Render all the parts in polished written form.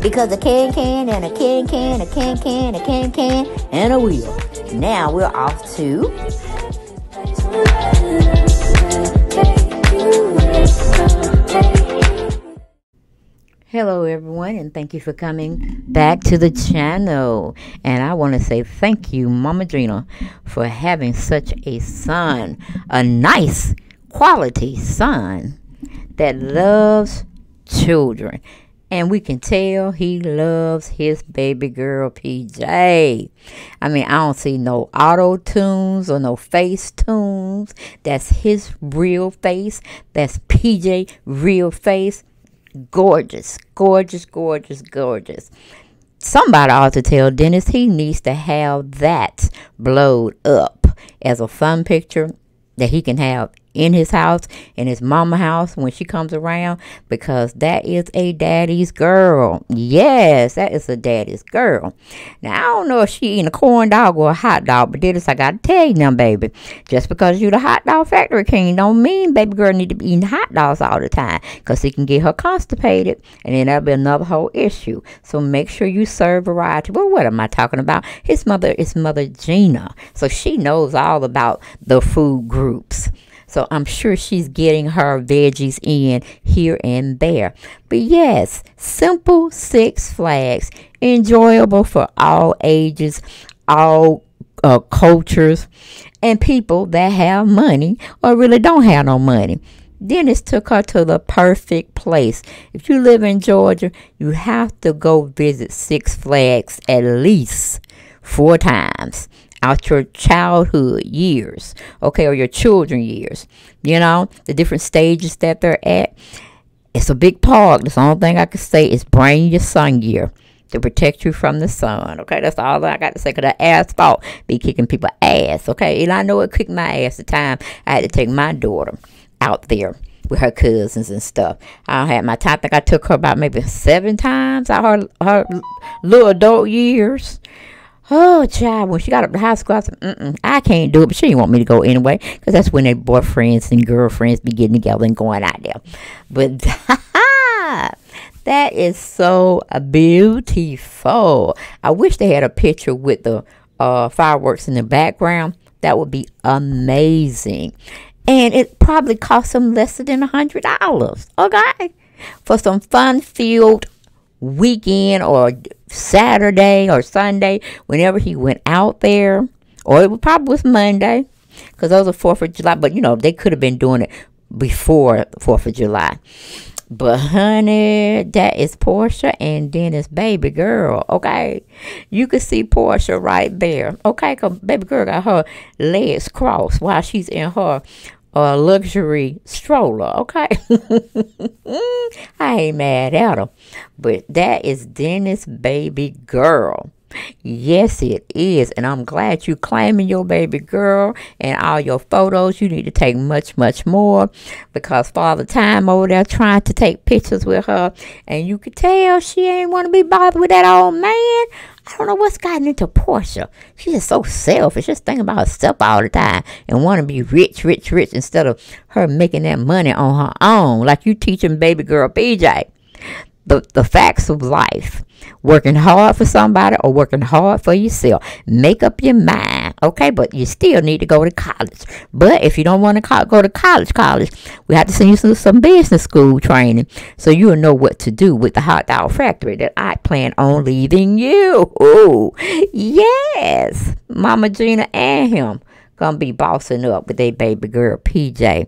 Because a can-can and a can-can, a can-can, a can-can, and a wheel. Now we're off to... Hello everyone, and thank you for coming back to the channel. And I want to say thank you, Mama Gina, for having such a son. A nice, quality son that loves children. And we can tell he loves his baby girl, PJ. I mean, I don't see no auto-tunes or no face tunes. That's his real face. That's PJ real face. Gorgeous, gorgeous, gorgeous, gorgeous. Somebody ought to tell Dennis he needs to have that blowed up as a fun picture that he can have in his house, in his mama house when she comes around, because that is a daddy's girl. Yes, that is a daddy's girl. Now, I don't know if she eating a corn dog or a hot dog, but Dennis, I gotta tell you now, baby, just because you the hot dog factory king don't mean baby girl need to be eating hot dogs all the time, because she can get her constipated, and then that'll be another whole issue. So make sure you serve variety. Well, what am I talking about? His mother is Mother Gina, so she knows all about the food groups. So I'm sure she's getting her veggies in here and there. But yes, simple Six Flags. Enjoyable for all ages, all cultures, and people that have money or really don't have no money. Dennis took her to the perfect place. If you live in Georgia, you have to go visit Six Flags at least 4 times. Out your childhood years, okay, or your children years, you know, the different stages that they're at. It's a big park. That's the only thing I can say is bring your sun gear to protect you from the sun, okay? That's all I got to say, because the asphalt be kicking people's ass, okay? And I know it kicked my ass the time I had to take my daughter out there with her cousins and stuff. I had my time. I think I took her about maybe 7 times out her little adult years. Oh, child, when she got up to high school, I said, I can't do it, but she didn't want me to go anyway, because that's when their boyfriends and girlfriends be getting together and going out there. But that is so beautiful. I wish they had a picture with the fireworks in the background. That would be amazing. And it probably cost them less than $100, okay, for some fun-filled weekend or Saturday or Sunday, whenever he went out there, or it probably was Monday, because those are 4th of July. But you know, they could have been doing it before 4th of July. But honey, that is Porsha and Dennis' baby girl. Okay, you could see Porsha right there. Okay, because baby girl got her legs crossed while she's in her luxury stroller, okay? I ain't mad at her. But that is Dennis' baby girl. Yes, it is. And I'm glad you claiming your baby girl and all your photos. You need to take much, much more, because Father Time over there trying to take pictures with her. And you could tell she ain't want to be bothered with that old man. I don't know what's gotten into Porsha. She's just so selfish, just thinking about herself all the time, and want to be rich, rich, rich, instead of her making that money on her own. Like you teaching baby girl PJ the facts of life. Working hard for somebody or working hard for yourself. Make up your mind, okay? But you still need to go to college. But if you don't want to go to college, we have to send you to some business school training, so you'll know what to do with the hot dog factory that I plan on leaving you. Ooh, yes, Mama Gina and him gonna be bossing up with their baby girl PJ.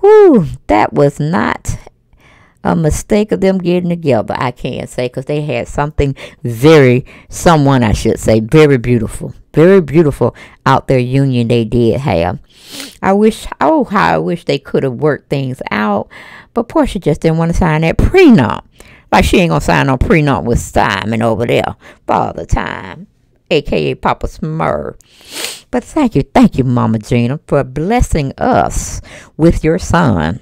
Whew, that was not a mistake of them getting together, I can't say, because they had something very beautiful. Very beautiful out their union they did have. I wish, oh, how I wish they could have worked things out. But Porsha just didn't want to sign that prenup. Like she ain't gonna sign no prenup with Simon over there, Father Time, a.k.a. Papa Smurf. But thank you, Mama Gina, for blessing us with your son.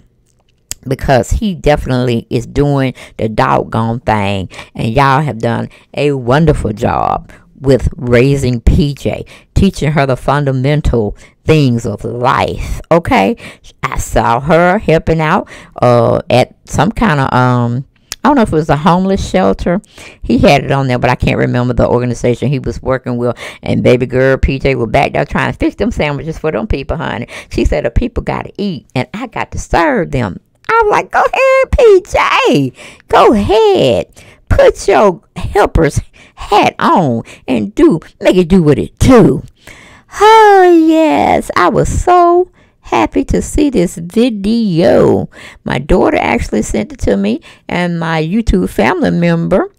Because he definitely is doing the doggone thing. And y'all have done a wonderful job with raising PJ. Teaching her the fundamental things of life. Okay? I saw her helping out at some kind of... I don't know if it was a homeless shelter. He had it on there, but I can't remember the organization he was working with. And baby girl, PJ was back there trying to fix them sandwiches for them people, honey. She said, the people got to eat, and I got to serve them. I was like, go ahead, PJ. Go ahead. Put your helper's hat on and make it do what it do. Oh, yes. I was so happy to see this video. My daughter actually sent it to me, and my YouTube family member,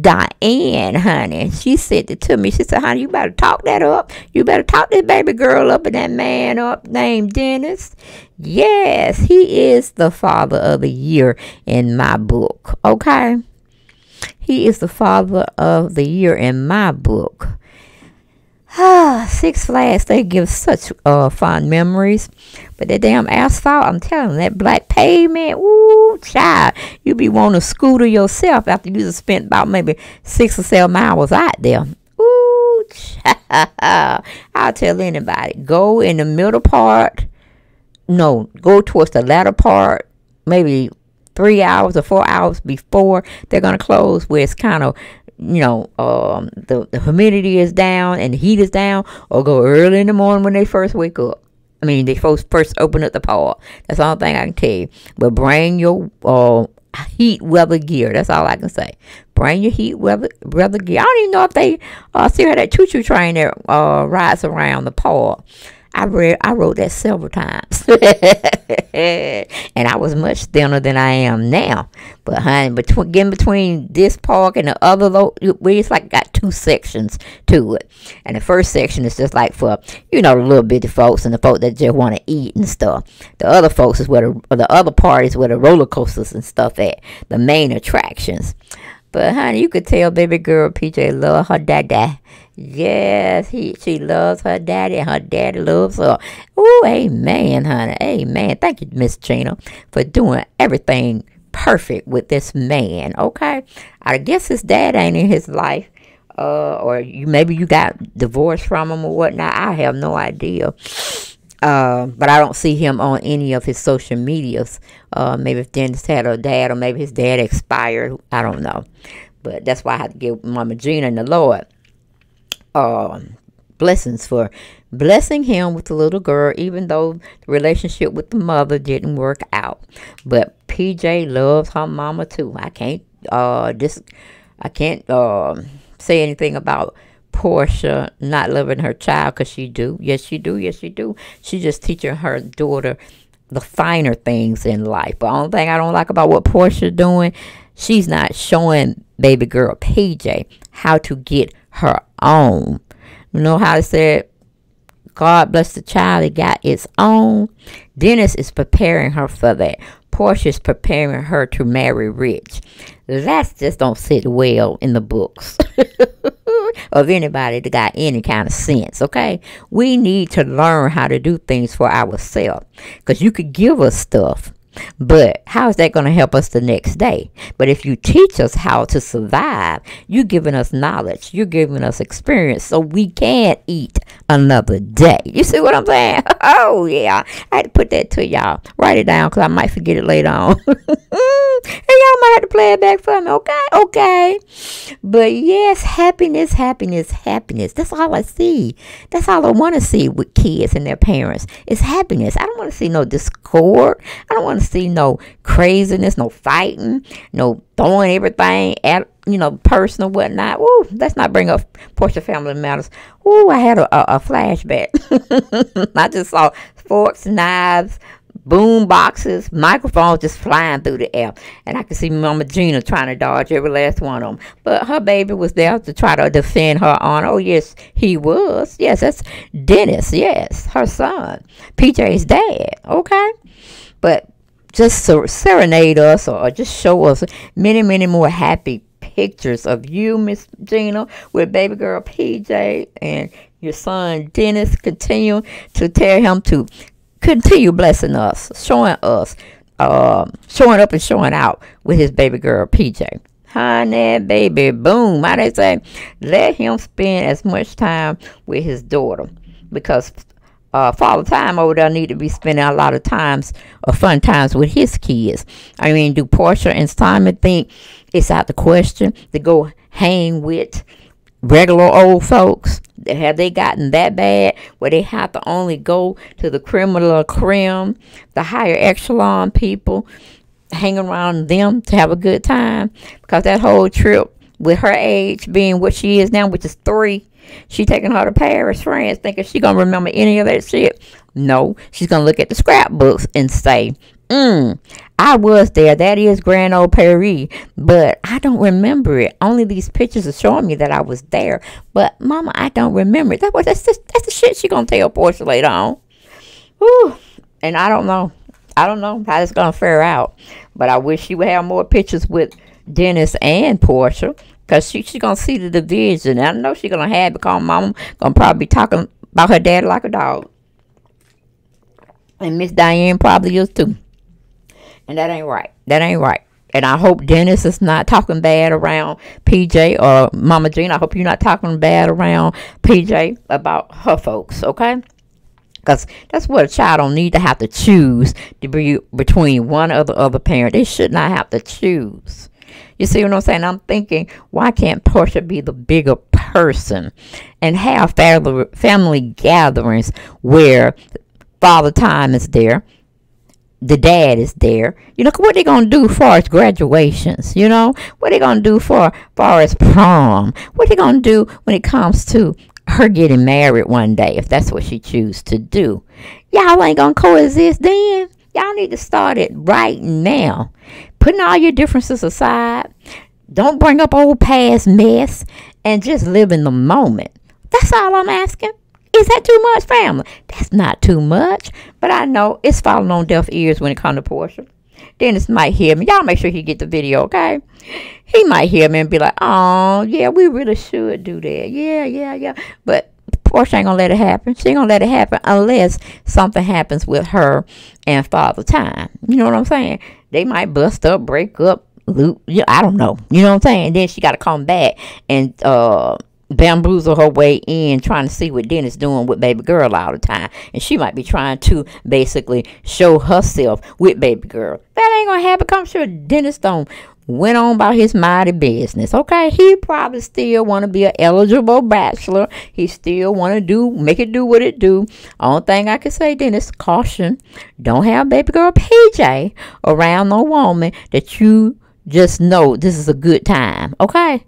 Diane, honey, she sent it to me. She said, honey, you better talk that up. You better talk this baby girl up and that man up named Dennis. Yes, he is the father of the year in my book, okay? He is the father of the year in my book. Ah, Six Flags, they give such fond memories. But that damn asphalt, I'm telling you, that black pavement, ooh, child, you be wanting to scooter yourself after you just spent about maybe 6 or 7 hours out there. Ooh, child, I'll tell anybody, go in the middle part, no, go towards the latter part, maybe 3 hours or 4 hours before they're going to close, where it's kind of, you know, the humidity is down and the heat is down, or go early in the morning when they first wake up. I mean, they first open up the park. That's the only thing I can tell you. But bring your heat weather gear. That's all I can say. Bring your heat weather gear. I don't even know if they see how that choo-choo train that rides around the park. I rode that several times. And I was much thinner than I am now. But honey, between this park and the other, we just like got two sections to it. And the first section is just like for, you know, the little bitty folks and the folk that just want to eat and stuff. The other folks is where the other part is where the roller coasters and stuff at, the main attractions. But honey, you could tell baby girl PJ love her daddy. Yes, she loves her daddy, and her daddy loves her. Ooh, amen, honey. Amen. Thank you, Miss Gina, for doing everything perfect with this man, okay? I guess his dad ain't in his life, or maybe you got divorced from him or whatnot. I have no idea. But I don't see him on any of his social medias. Maybe if Dennis had a dad, or maybe his dad expired. I don't know. But that's why I have to give Mama Gina and the Lord blessings for blessing him with the little girl, even though the relationship with the mother didn't work out. But PJ loves her mama too. I can't say anything about Porsha not loving her child, because she do. Yes, she do. Yes, she do. She just teaching her daughter the finer things in life. But only thing I don't like about what Porsha doing, she's not showing baby girl PJ how to get her own. You know how it said, God bless the child that got its own? Dennis is preparing her for that. Porsha is preparing her to marry rich. That just don't sit well in the books of anybody that got any kind of sense, okay? We need to learn how to do things for ourselves, because you could give us stuff, but how is that going to help us the next day? But if you teach us how to survive, you're giving us knowledge. You're giving us experience so we can eat another day. You see what I'm saying? Oh, yeah. I had to put that to y'all. Write it down, because I might forget it later on. And y'all might have to play it back for me, okay? Okay. But, yes, happiness, happiness, happiness. That's all I see. That's all I want to see with kids and their parents. It's happiness. I don't want to see no discord. I don't want to see no craziness, no fighting, no throwing everything at, you know, person or whatnot. Ooh, let's not bring up Porsha family matters. Ooh, I had a flashback. I just saw forks, knives, boom boxes, microphones just flying through the air. And I could see Mama Gina trying to dodge every last one of them. But her baby was there to try to defend her honor. Oh, yes, he was. Yes, that's Dennis. Yes, her son. PJ's dad. Okay? But just serenade us or just show us many, many more happy pictures of you, Miss Gina, with baby girl PJ and your son Dennis. Continue to tell him to continue blessing us, showing us, showing up and showing out with his baby girl PJ. Honey, baby, boom. How they say, let him spend as much time with his daughter, because father time over there need to be spending a lot of times or fun times with his kids. I mean, do Porsha and Simon think it's out the question to go hang with regular old folks? Have they gotten that bad where they have to only go to the creme de la creme, the higher echelon people, hang around them to have a good time? Because that whole trip with her age being what she is now, which is 3, she taking her to Paris, France, thinking she gonna remember any of that shit? No, she's gonna look at the scrapbooks and say, I was there. That is Grand Ole Paris, but I don't remember it. Only these pictures are showing me that I was there, but Mama, I don't remember it. That's the shit she gonna tell Porsha later on. Whew. And I don't know how it's gonna fare out, but I wish she would have more pictures with Dennis and Porsha, because she's going to see the division. I know she's going to have, because Mama going to probably be talking about her dad like a dog. And Miss Diane probably is too. And that ain't right. That ain't right. And I hope Dennis is not talking bad around PJ or Mama Gina. I hope you're not talking bad around PJ about her folks, okay? Because that's what a child don't need to have to choose to be between one or the other parent. They should not have to choose. You see what I'm saying? I'm thinking, why can't Porsha be the bigger person and have family gatherings where father time is there, the dad is there? You know, what they going to do as far as graduations? You know, what they going to do far as prom? What they going to do when it comes to her getting married one day, if that's what she chooses to do? Y'all ain't going to coexist then. Y'all need to start it right now. Putting all your differences aside. Don't bring up old past mess. And just live in the moment. That's all I'm asking. Is that too much, family? That's not too much. But I know it's falling on deaf ears when it comes to Porsha. Dennis might hear me. Y'all make sure he get the video, okay? He might hear me and be like, oh, yeah, we really should do that. Yeah. But Porsha ain't going to let it happen. She ain't going to let it happen unless something happens with her and father time. You know what I'm saying? They might bust up, break up, loot. Yeah, I don't know. You know what I'm saying? And then she got to come back and bamboozle her way in, trying to see what Dennis doing with baby girl all the time. And she might be trying to basically show herself with baby girl. That ain't going to happen. I'm sure Dennis don't went on about his mighty business, okay? He probably still want to be an eligible bachelor. He still want to make it do what it do. Only thing I can say, Dennis, caution. Don't have baby girl PJ around no woman that you just know this is a good time, okay?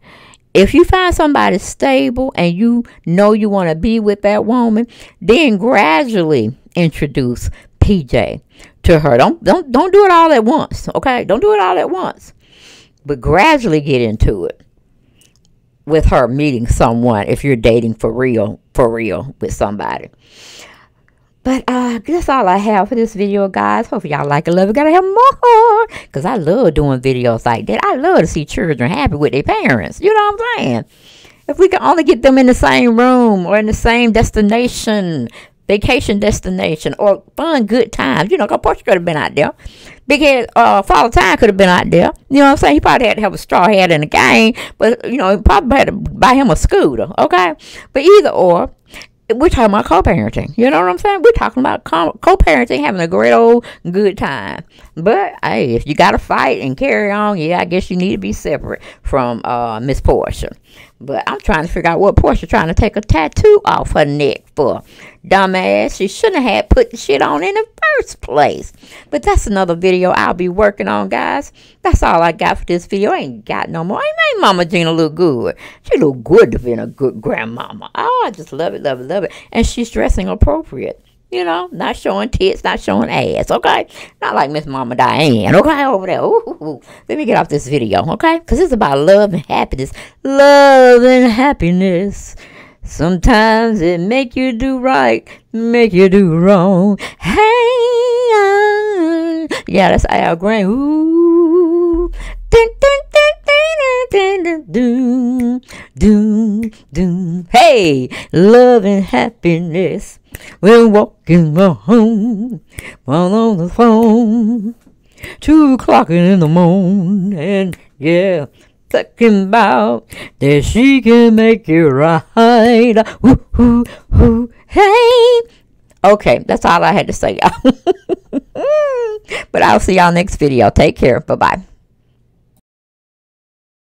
If you find somebody stable and you know you want to be with that woman, then gradually introduce PJ to her. Don't do it all at once, okay? Don't do it all at once. But gradually get into it with her meeting someone, if you're dating for real with somebody. But that's all I have for this video, guys. Hope y'all like it, love it. Gotta have more, because I love doing videos like that. I love to see children happy with their parents. You know what I'm saying? If we can only get them in the same room or in the same destination, vacation destination, or fun, good times. You know, Porsha could have been out there. Big head, Father Time could have been out there. You know what I'm saying? He probably had to have a straw hat in the game, but, you know, he probably had to buy him a scooter, okay? But either or, we're talking about co-parenting. You know what I'm saying? We're talking about co-parenting, having a great old good time. But, hey, if you got to fight and carry on, yeah, I guess you need to be separate from Miss Porsha. But I'm trying to figure out what Porsha trying to take a tattoo off her neck for. Dumbass, she shouldn't have put the shit on in the first place. But that's another video I'll be working on, guys. That's all I got for this video. I ain't got no more. Ain't Mama Gina look good? She look good to being a good grandmama. Oh, I just love it, love it, love it. And she's dressing appropriate. You know, not showing tits, not showing ass, okay? Not like Miss Mama Diane, okay, over there. Ooh, let me get off this video, okay? Because it's about love and happiness. Love and happiness. Sometimes it make you do right, make you do wrong. Hey, Yeah, that's Al Green. Ooh. Hey, love and happiness. We're walking home. While on the phone. 2 o'clock in the morning. Yeah. Talking about that she can make it right. Ooh, ooh, ooh. Hey. Okay, that's all I had to say, y'all. But I'll see y'all next video. Take care. Bye-bye.